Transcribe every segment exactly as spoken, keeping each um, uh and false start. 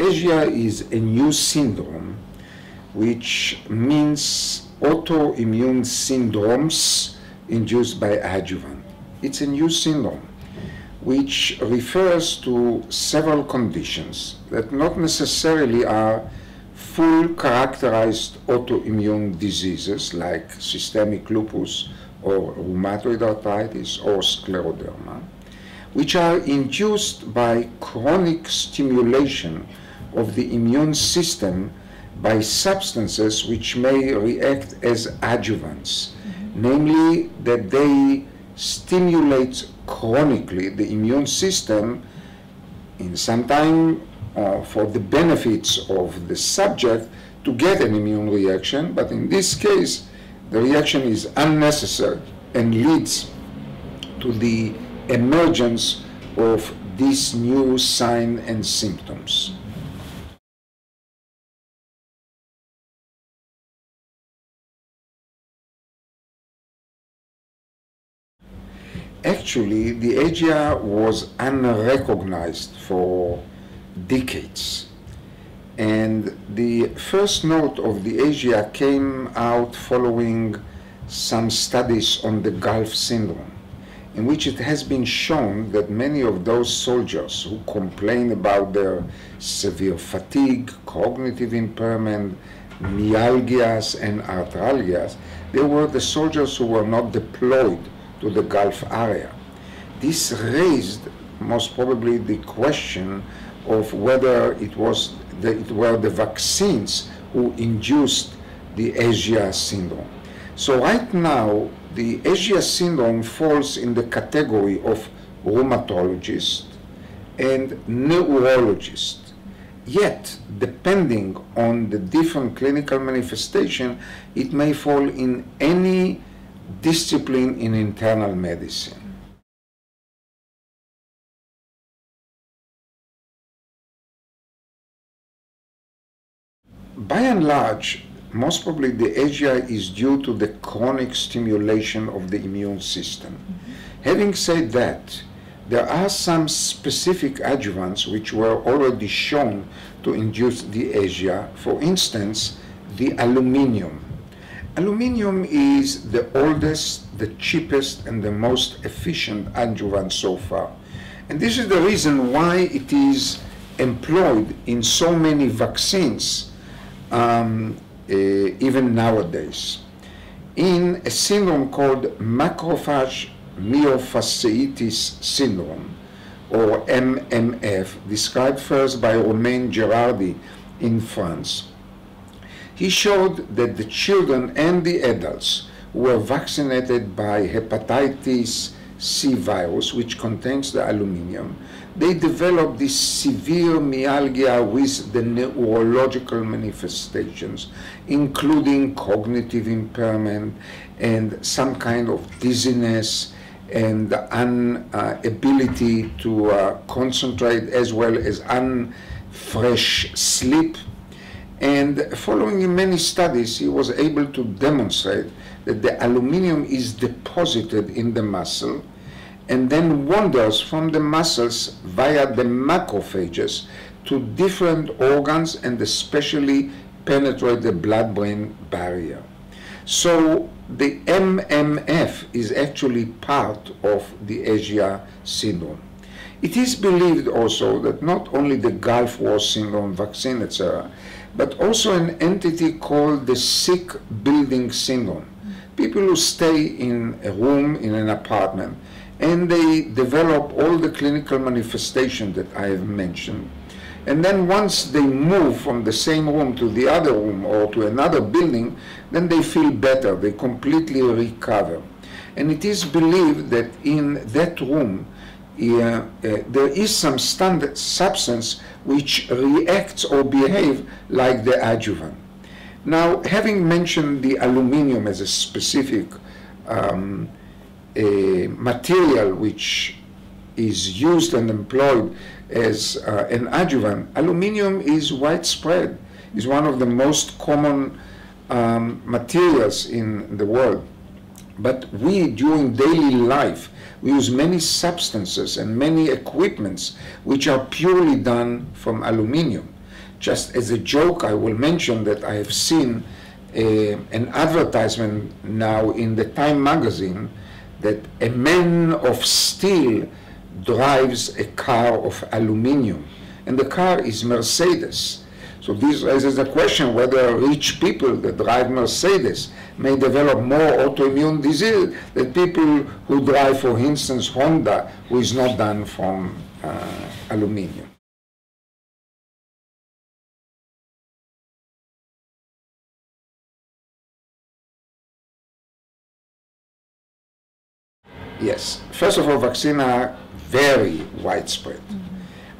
ASIA is a new syndrome, which means autoimmune syndromes induced by adjuvant. It's a new syndrome which refers to several conditions that not necessarily are full characterized autoimmune diseases like systemic lupus or rheumatoid arthritis or scleroderma, which are induced by chronic stimulation of the immune system by substances which may react as adjuvants, mm-hmm. namely that they stimulate chronically the immune system in some time uh, for the benefits of the subject to get an immune reaction, but in this case the reaction is unnecessary and leads to the emergence of these new signs and symptoms. Actually, the ASIA was unrecognized for decades. And the first note of the ASIA came out following some studies on the Gulf syndrome, in which it has been shown that many of those soldiers who complain about their severe fatigue, cognitive impairment, myalgias, and arthralgias, they were the soldiers who were not deployed to the Gulf area. This raised most probably the question of whether it was the, it were the vaccines who induced the ASIA syndrome. So right now, the ASIA syndrome falls in the category of rheumatologists and neurologists. Yet, depending on the different clinical manifestation, it may fall in any discipline in internal medicine. By and large, most probably the ASIA is due to the chronic stimulation of the immune system. Mm-hmm. Having said that, there are some specific adjuvants which were already shown to induce the ASIA. For instance, the aluminium. Aluminium is the oldest, the cheapest, and the most efficient adjuvant so far. And this is the reason why it is employed in so many vaccines, um, uh, even nowadays. In a syndrome called macrophage myofasciitis syndrome, or M M F, described first by Romain Girardi in France, he showed that the children and the adults were vaccinated by hepatitis C virus, which contains the aluminium. They developed this severe myalgia with the neurological manifestations, including cognitive impairment and some kind of dizziness and inability uh, to uh, concentrate, as well as unfresh sleep. And following many studies, he was able to demonstrate that the aluminium is deposited in the muscle and then wanders from the muscles via the macrophages to different organs and especially penetrate the blood-brain barrier. So the M M F is actually part of the ASIA syndrome. It is believed also that not only the Gulf War syndrome vaccine, et cetera, but also an entity called the sick building syndrome. People who stay in a room, in an apartment, and they develop all the clinical manifestations that I have mentioned. And then once they move from the same room to the other room or to another building, then they feel better, they completely recover. And it is believed that in that room, Yeah, uh, there is some standard substance which reacts or behaves like the adjuvant. Now, having mentioned the aluminium as a specific um, a material which is used and employed as uh, an adjuvant, aluminium is widespread. It's one of the most common um, materials in the world. But we, during daily life, we use many substances and many equipments which are purely done from aluminium. Just as a joke, I will mention that I have seen a, an advertisement now in the Time magazine that a man of steel drives a car of aluminium, and the car is Mercedes. So this raises the question whether rich people that drive Mercedes may develop more autoimmune disease than people who drive, for instance, Honda, who is not done from uh, aluminium. Yes, first of all, vaccines are very widespread. Mm-hmm.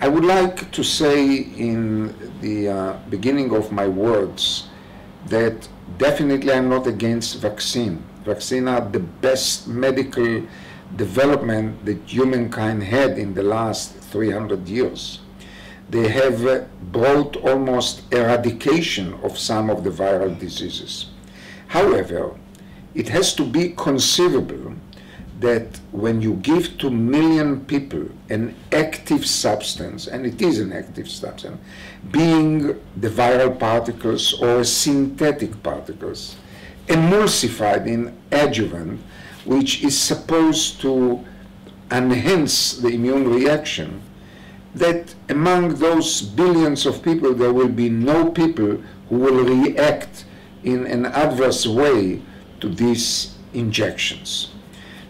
I would like to say in the uh, beginning of my words that definitely I'm not against vaccine. Vaccines are the best medical development that humankind had in the last three hundred years. They have uh, brought almost eradication of some of the viral diseases. However, it has to be conceivable that when you give to million people an active substance, and it is an active substance, being the viral particles or synthetic particles, emulsified in adjuvant, which is supposed to enhance the immune reaction, that among those billions of people, there will be no people who will react in an adverse way to these injections.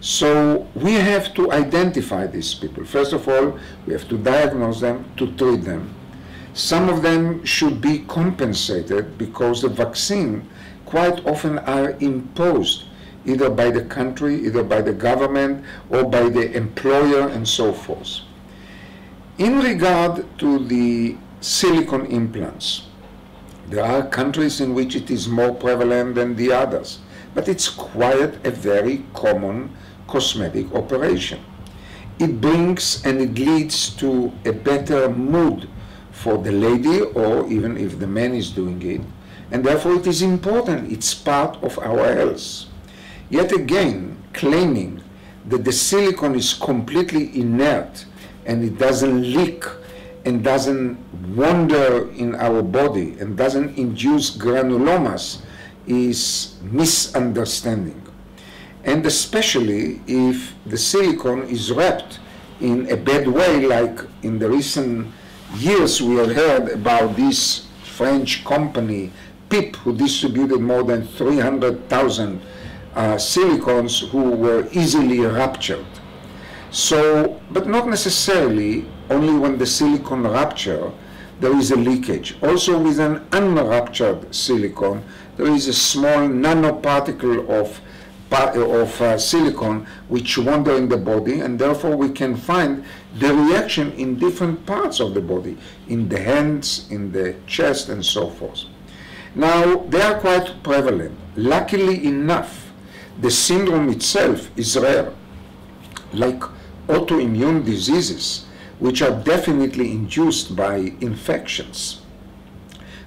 So we have to identify these people. First of all, we have to diagnose them, to treat them. Some of them should be compensated because the vaccine quite often are imposed either by the country, either by the government, or by the employer, and so forth. In regard to the silicone implants, there are countries in which it is more prevalent than the others, but it's quite a very common cosmetic operation. It brings and it leads to a better mood for the lady, or even if the man is doing it, and therefore it is important, it's part of our health. Yet again, claiming that the silicone is completely inert and it doesn't leak and doesn't wander in our body and doesn't induce granulomas is misunderstanding. And especially if the silicone is wrapped in a bad way, like in the recent years we have heard about this French company, P I P, who distributed more than three hundred thousand uh, silicones who were easily ruptured. So, but not necessarily only when the silicone ruptures, there is a leakage. Also with an unruptured silicone, there is a small nanoparticle of of uh, silicone which wander in the body, and therefore we can find the reaction in different parts of the body, in the hands, in the chest, and so forth. Now, they are quite prevalent. Luckily enough, the syndrome itself is rare, like autoimmune diseases, which are definitely induced by infections.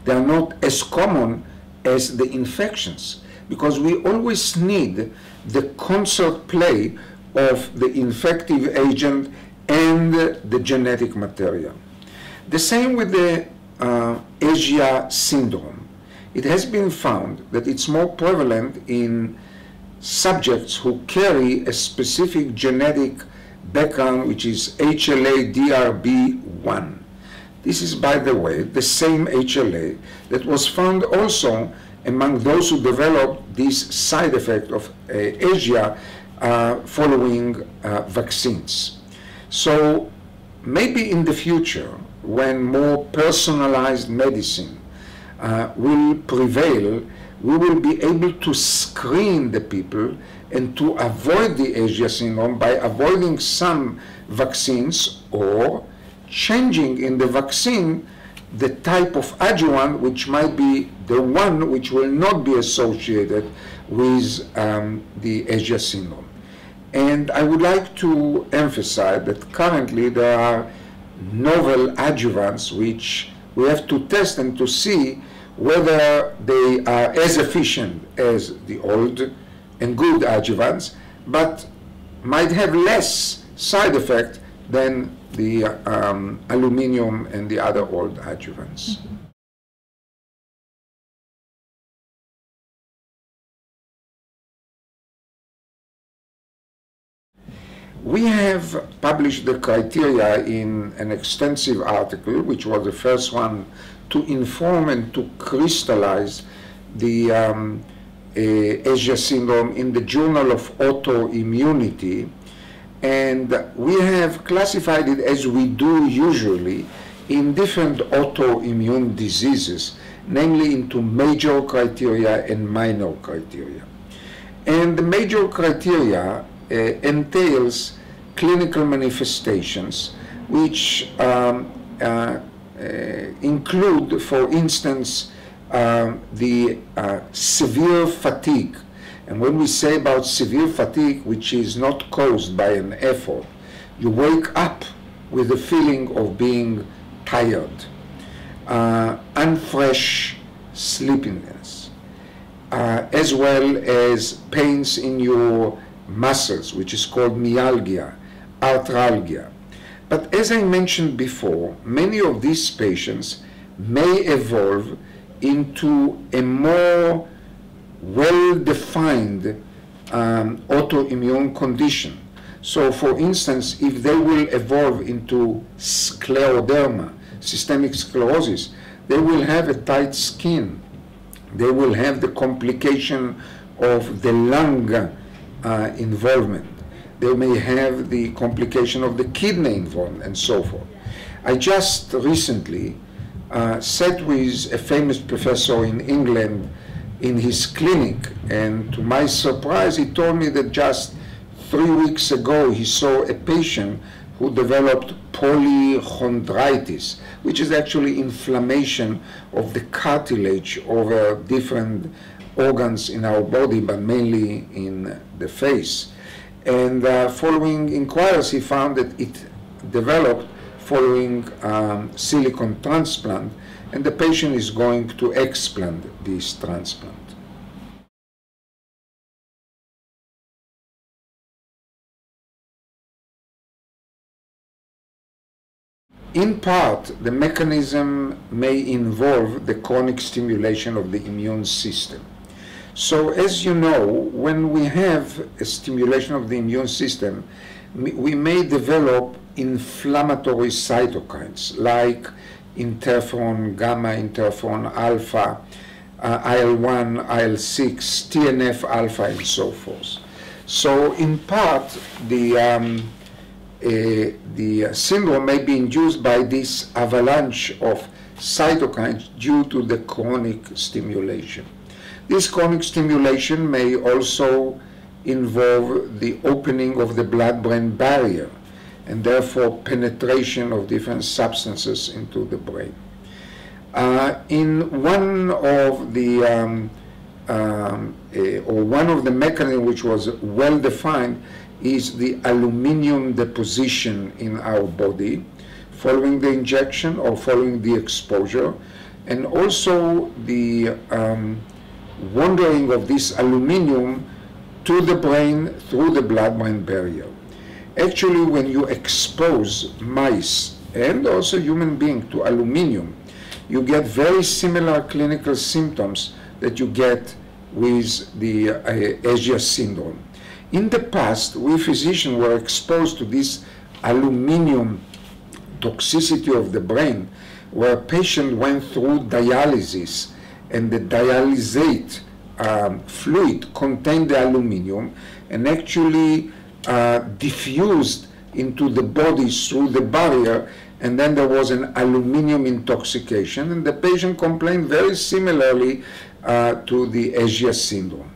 They are not as common as the infections, because we always need the concert play of the infective agent and the genetic material. The same with the uh, ASIA syndrome. It has been found that it's more prevalent in subjects who carry a specific genetic background, which is H L A D R B one. This is, by the way, the same H L A that was found also among those who developed this side effect of uh, ASIA uh, following uh, vaccines. So maybe in the future, when more personalized medicine uh, will prevail, we will be able to screen the people and to avoid the ASIA syndrome by avoiding some vaccines or changing in the vaccine the type of adjuvant, which might be the one which will not be associated with um, the ASIA syndrome. And I would like to emphasize that currently there are novel adjuvants which we have to test and to see whether they are as efficient as the old and good adjuvants, but might have less side effect than the um, aluminium and the other old adjuvants. Mm-hmm. We have published the criteria in an extensive article, which was the first one to inform and to crystallize the um, uh, ASIA syndrome in the Journal of Autoimmunity. And we have classified it, as we do usually, in different autoimmune diseases, namely into major criteria and minor criteria. And the major criteria Uh, entails clinical manifestations, which um, uh, uh, include, for instance, uh, the uh, severe fatigue. And when we say about severe fatigue, which is not caused by an effort, you wake up with the feeling of being tired, uh, unfresh sleepiness, uh, as well as pains in your muscles, which is called myalgia, arthralgia. But as I mentioned before, many of these patients may evolve into a more well-defined um, autoimmune condition. So, for instance, if they will evolve into scleroderma, systemic sclerosis, they will have a tight skin. They will have the complication of the lung Uh, involvement. They may have the complication of the kidney involvement and so forth. I just recently uh, sat with a famous professor in England in his clinic, and to my surprise he told me that just three weeks ago he saw a patient who developed polychondritis, which is actually inflammation of the cartilage over different organs in our body, but mainly in the face. And uh, following inquiries, he found that it developed following um, silicone transplant, and the patient is going to explant this transplant. In part, the mechanism may involve the chronic stimulation of the immune system. So, as you know, when we have a stimulation of the immune system, we may develop inflammatory cytokines like interferon gamma, interferon alpha, uh, I L one, I L six, T N F alpha, and so forth. So, in part, the, um, uh, the syndrome may be induced by this avalanche of cytokines due to the chronic stimulation. This chronic stimulation may also involve the opening of the blood-brain barrier and therefore penetration of different substances into the brain. Uh, in one of the um, um, uh, or one of the mechanisms which was well defined is the aluminum deposition in our body following the injection or following the exposure, and also the um, wandering of this aluminum to the brain through the blood-brain barrier. Actually, when you expose mice and also human beings to aluminum, you get very similar clinical symptoms that you get with the uh, ASIA syndrome. In the past, we physicians were exposed to this aluminum toxicity of the brain, where patients went through dialysis, and the dialysate um, fluid contained the aluminum and actually uh, diffused into the body through the barrier, and then there was an aluminum intoxication, and the patient complained very similarly uh, to the ASIA syndrome.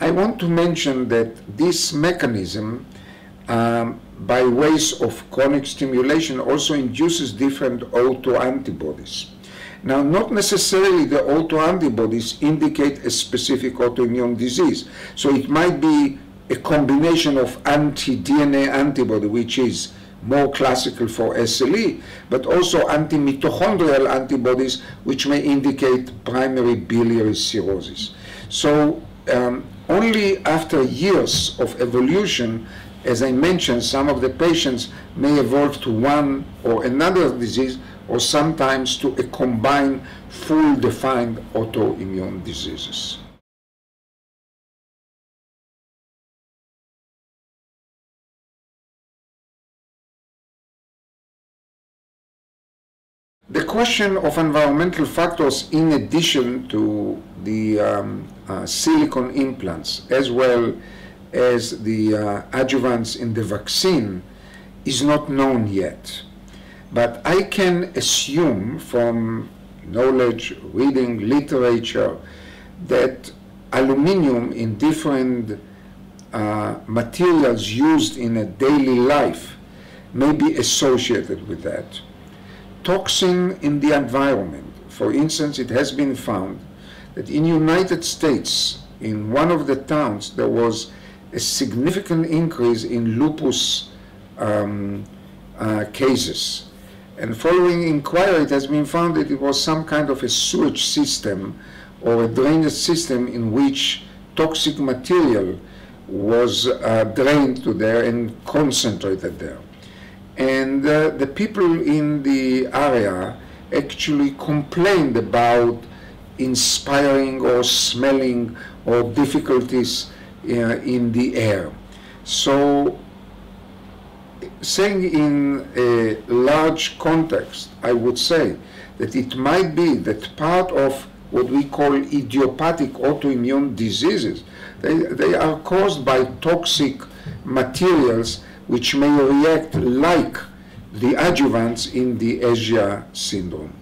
I want to mention that this mechanism, um, by ways of chronic stimulation, also induces different autoantibodies. Now, not necessarily the autoantibodies indicate a specific autoimmune disease. So it might be a combination of anti D N A antibody, which is more classical for S L E, but also anti-mitochondrial antibodies, which may indicate primary biliary cirrhosis. So um, only after years of evolution, as I mentioned, some of the patients may evolve to one or another disease, or sometimes to a combined, full-defined autoimmune diseases. question of environmental factors in addition to the um, uh, silicone implants, as well as the uh, adjuvants in the vaccine, is not known yet. But I can assume from knowledge, reading, literature, that aluminum in different uh, materials used in a daily life may be associated with that. Toxin in the environment. For instance, it has been found that in the United States, in one of the towns, there was a significant increase in lupus um, uh, cases. And following inquiry, it has been found that it was some kind of a sewage system or a drainage system in which toxic material was uh, drained to there and concentrated there. And uh, the people in the area actually complained about inspiring or smelling or difficulties uh, in the air. So, saying in a large context, I would say that it might be that part of what we call idiopathic autoimmune diseases, they, they are caused by toxic materials which may react like the adjuvants in the ASIA syndrome.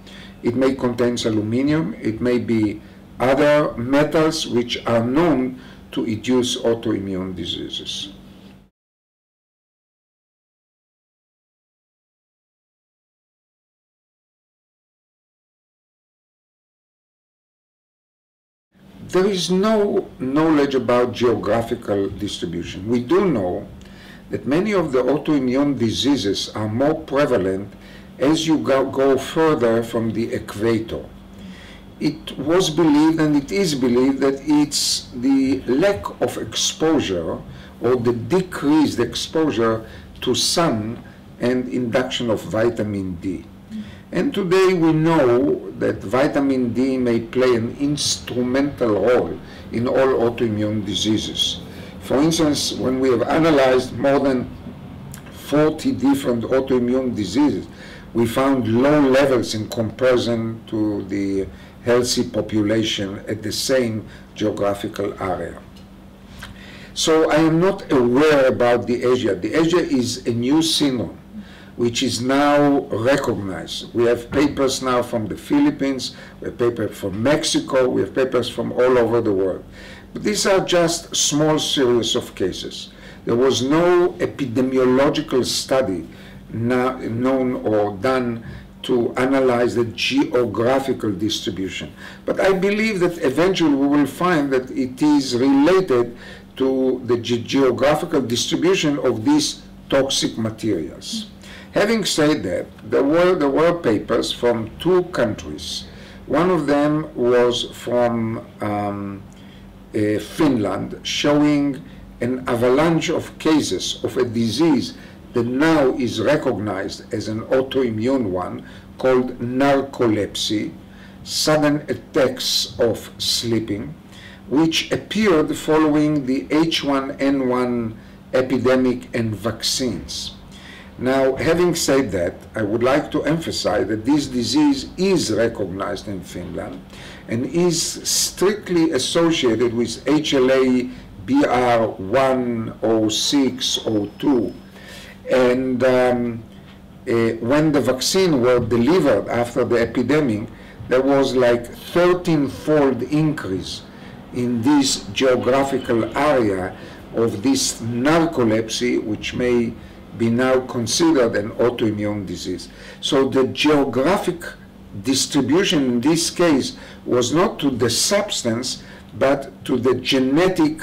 It may contain aluminum, it may be other metals which are known to induce autoimmune diseases. There is no knowledge about geographical distribution. We do know that many of the autoimmune diseases are more prevalent as you go, go further from the equator. It was believed, and it is believed, that it's the lack of exposure or the decreased exposure to sun and induction of vitamin D. And today we know that vitamin D may play an instrumental role in all autoimmune diseases. For instance, when we have analyzed more than forty different autoimmune diseases, we found low levels in comparison to the healthy population at the same geographical area. So I am not aware about the ASIA. The ASIA is a new syndrome which is now recognized. We have papers now from the Philippines, we have papers from Mexico, we have papers from all over the world. But these are just small series of cases. There was no epidemiological study known or done to analyze the geographical distribution. But I believe that eventually we will find that it is related to the ge geographical distribution of these toxic materials. Having said that, there were, there were papers from two countries. One of them was from um, Uh, Finland, showing an avalanche of cases of a disease that now is recognized as an autoimmune one called narcolepsy, sudden attacks of sleeping, which appeared following the H one N one epidemic and vaccines. Now, having said that, I would like to emphasize that this disease is recognized in Finland and is strictly associated with H L A D R B one, oh six, oh two. And um, uh, when the vaccine were delivered after the epidemic, there was like thirteen-fold increase in this geographical area of this narcolepsy, which may be now considered an autoimmune disease. So the geographic distribution in this case was not to the substance, but to the genetic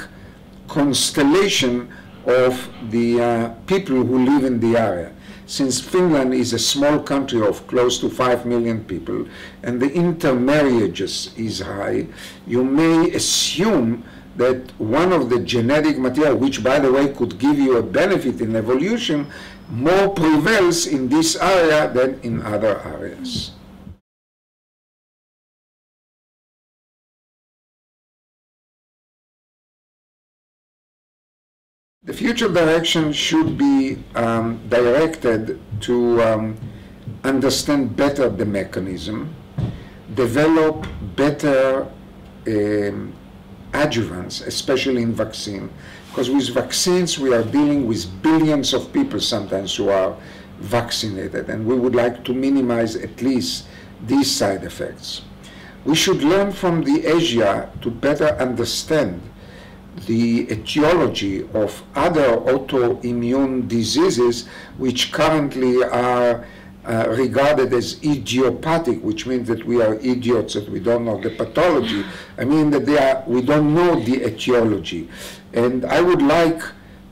constellation of the uh, people who live in the area. Since Finland is a small country of close to five million people, and the intermarriages is high, you may assume that one of the genetic material, which by the way could give you a benefit in evolution, more prevails in this area than in other areas. The future direction should be um, directed to um, understand better the mechanism, develop better um, adjuvants, especially in vaccine. Because with vaccines, we are dealing with billions of people sometimes who are vaccinated, and we would like to minimize at least these side effects. We should learn from the ASIA to better understand the etiology of other autoimmune diseases, which currently are uh, regarded as idiopathic, which means that we are idiots, that we don't know the pathology. I mean that they are, we don't know the etiology. And I would like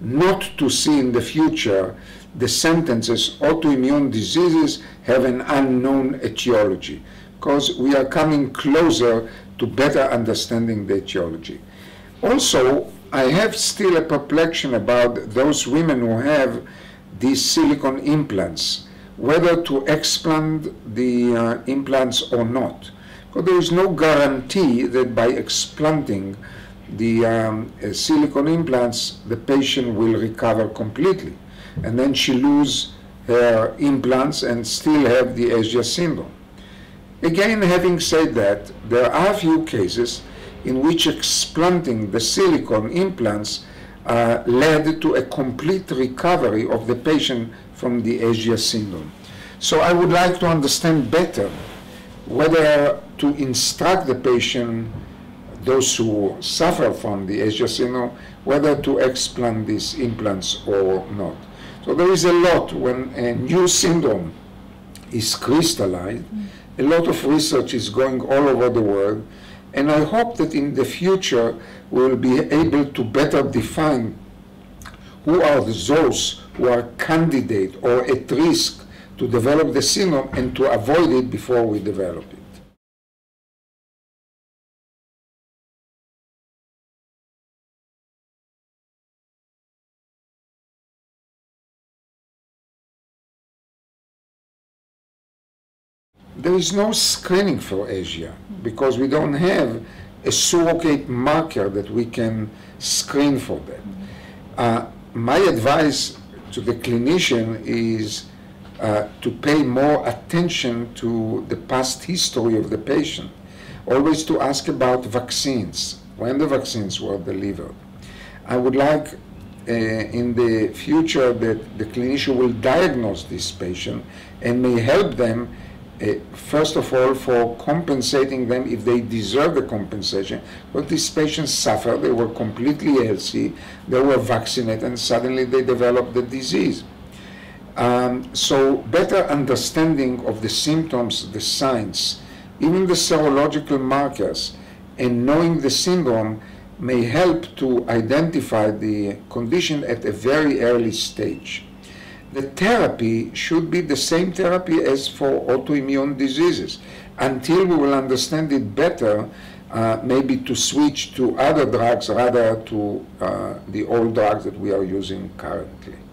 not to see in the future the sentences, autoimmune diseases have an unknown etiology, because we are coming closer to better understanding the etiology. Also, I have still a perplexion about those women who have these silicone implants, whether to explant the uh, implants or not. Because there is no guarantee that by explanting the um, uh, silicone implants, the patient will recover completely. And then she loses her implants and still have the ASIA syndrome. Again, having said that, there are few cases in which explanting the silicone implants uh, led to a complete recovery of the patient from the ASIA syndrome. So I would like to understand better whether to instruct the patient, those who suffer from the ASIA syndrome, whether to explant these implants or not. So there is a lot, when a new syndrome is crystallized, a lot of research is going all over the world, and I hope that in the future we will be able to better define who are those who are candidate or at risk to develop the syndrome and to avoid it before we develop it. There is no screening for ASIA because we don't have a surrogate marker that we can screen for that. Uh, my advice to the clinician is uh, to pay more attention to the past history of the patient. Always to ask about vaccines, when the vaccines were delivered. I would like Uh, in the future that the clinician will diagnose this patient and may help them, uh, first of all, for compensating them if they deserve the compensation. But these patients suffer, they were completely healthy, they were vaccinated, and suddenly they developed the disease. Um, so better understanding of the symptoms, the signs, even the serological markers, and knowing the syndrome may help to identify the condition at a very early stage. The therapy should be the same therapy as for autoimmune diseases. Until we will understand it better, uh, maybe to switch to other drugs rather to uh, the old drugs that we are using currently.